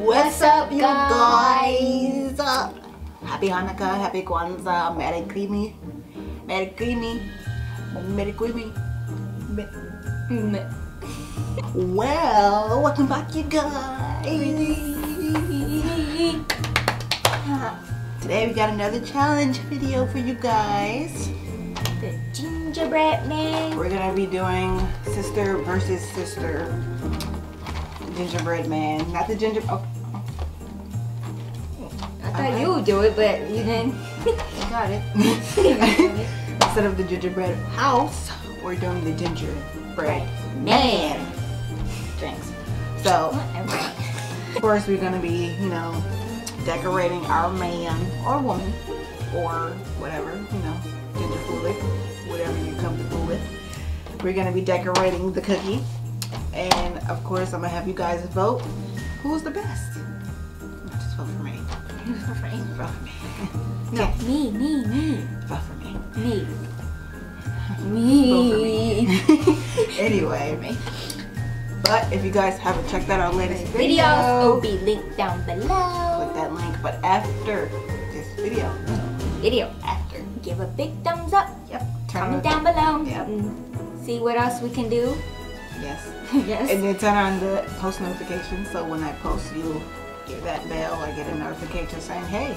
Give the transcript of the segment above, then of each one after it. What's up, you guys? Happy Hanukkah, happy Kwanzaa, Merry Creamy, Merry Creamy, Merry Creamy. Well, welcome back, you guys. Today we got another challenge video for you guys. The gingerbread man. We're gonna be doing sister versus sister. Gingerbread man, not the ginger. Oh. I thought you would do it, but you didn't. I got it. Instead of the gingerbread house, we're doing the gingerbread man. Thanks. So first, we're gonna be, you know, decorating our man or woman or whatever, you know, ginger foolic, whatever you're comfortable with. We're gonna be decorating the cookie. And of course, I'm gonna have you guys vote who's the best. Just vote for me. Vote for Amy. Vote for me. No, okay. Me. Vote for me. Me. Vote for me. Anyway, but if you guys haven't checked out our latest videos, it'll be linked down below. Click that link. But after this video, after, give a big thumbs up. Yep. Comment down below. Yep. And see what else we can do. Yes. Yes. And then turn on the post notifications, so when I post, you'll get that bell or get a notification saying, hey,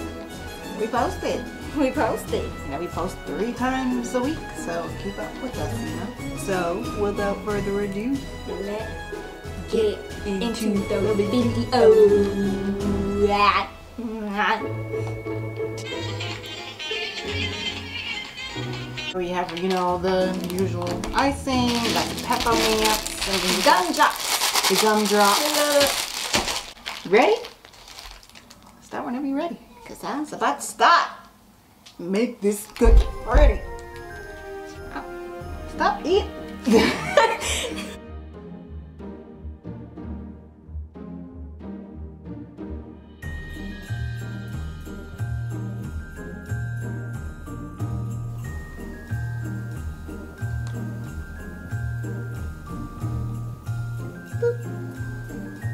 we posted. We posted. You know, we post 3 times a week, so keep up with us, you know. So, without further ado, let's get into the video. We have, you know, the usual icing, like peppermints, and gumdrops. The gumdrops. Ready? Start whenever you're ready, because I'm about to start. Make this cookie ready. Stop eating.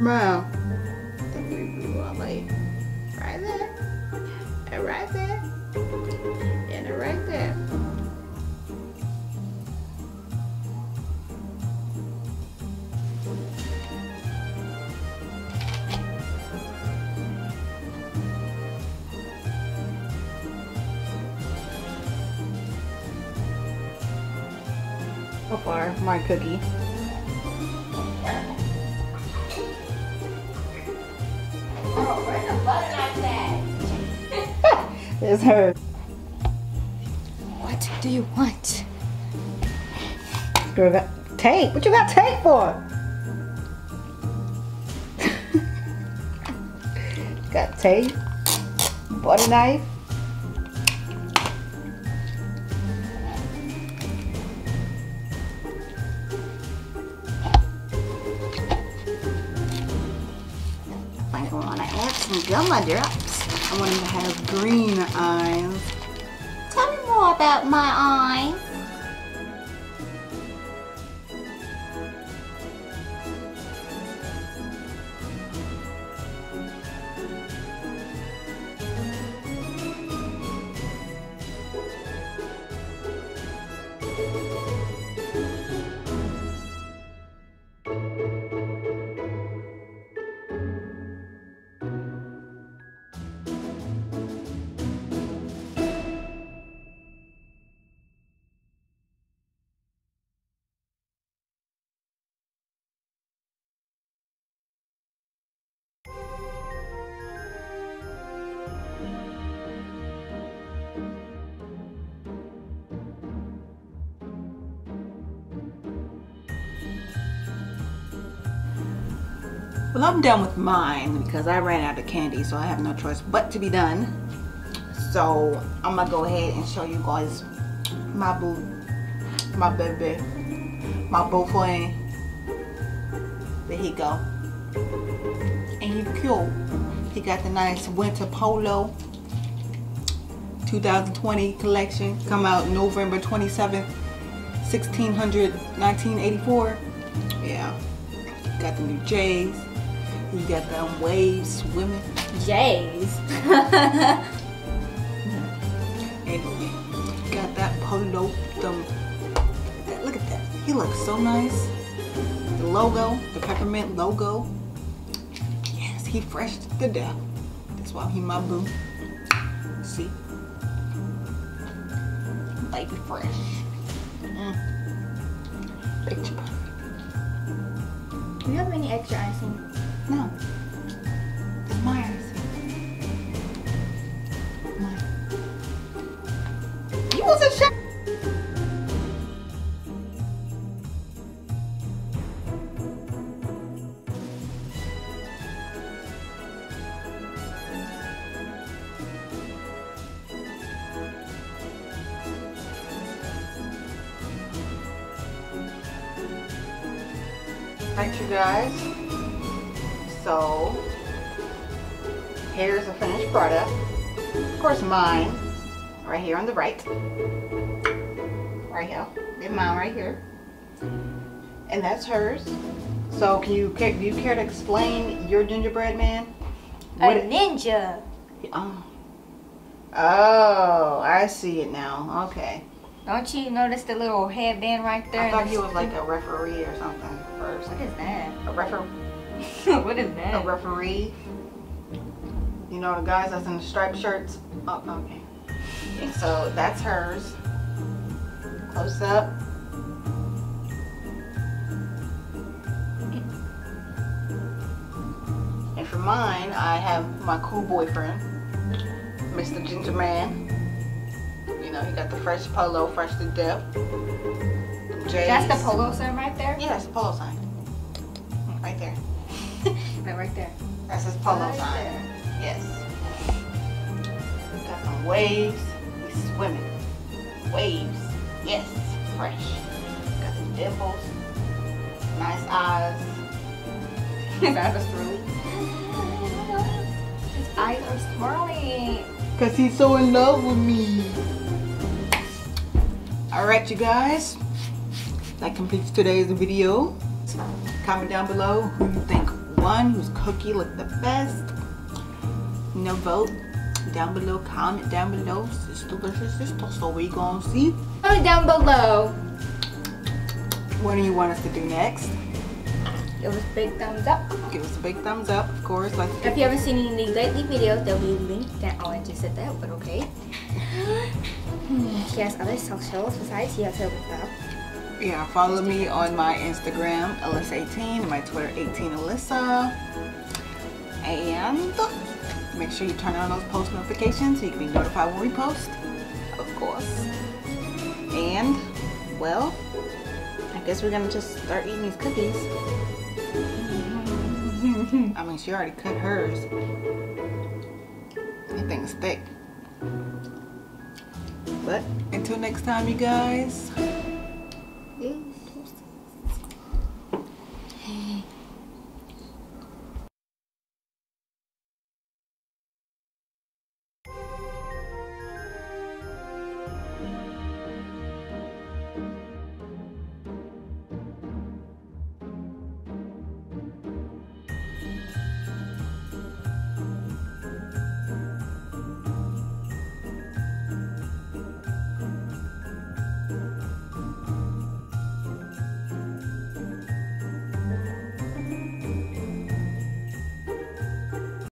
Wow. Right there. And right there. And right there. So far, my cookie. It's her. What do you want? Girl, got tape. What you got tape for? Got tape, butter knife. I think I'm gonna add some gummy drops. I want him to have green eyes. Tell me more about my eyes. Well, I'm done with mine because I ran out of candy, so I have no choice but to be done. So I'm gonna go ahead and show you guys my boo, my baby, my boyfriend. There he go. And he cute. He got the nice winter polo 2020 collection. Come out November 27th, 1984. Yeah. Got the new J's. You got them waves swimming. Jays. Anyway, got that polo. Look at that. He looks so nice. The logo, the peppermint logo. Yes, he fresh to death. That's why he my boo. See? Baby fresh. Picture perfect. Do you have any extra icing? No. It's my icing. Mine. He was a chef. Alright you guys, so here's a finished product, of course mine, right here on the right, right here, get mine right here, and that's hers. So do you care to explain your gingerbread man? Ninja! Oh. Oh, I see it now, okay. Don't you notice the little headband right there? I thought he was like a referee or something. What is that? A referee. What is that? A referee. You know the guys that's in the striped shirts? Oh, okay. And so that's hers. Close up. And for mine, I have my cool boyfriend, Mr. Ginger Man. You know, he got the fresh polo, fresh to death. Jays. That's the polo sign right there? Yeah, that's the polo sign. Right there. Right there. That's his polo sign. There. Yes. Got some waves. He's swimming. Waves. Yes. Fresh. Got some dimples. Nice eyes. His eyes are swirly. His eyes are swirly. Because he's so in love with me. Alright, you guys. That completes today's video. Comment down below who you think won, whose cookie looked the best. You know, vote down below, comment down below. Sister versus sister, so we gonna see. Comment down below. What do you want us to do next? Give us a big thumbs up. Give us a big thumbs up, of course. Like if you haven't seen any lately videos, there'll be linked down. Oh, I just said that, but okay. She has other socials besides she has her without. Yeah, follow me on my Instagram, Alissa18, and my Twitter, 18alissa. And make sure you turn on those post notifications so you can be notified when we post, of course. And, well, I guess we're gonna just start eating these cookies. I mean, she already cut hers. That thing's thick. But until next time, you guys.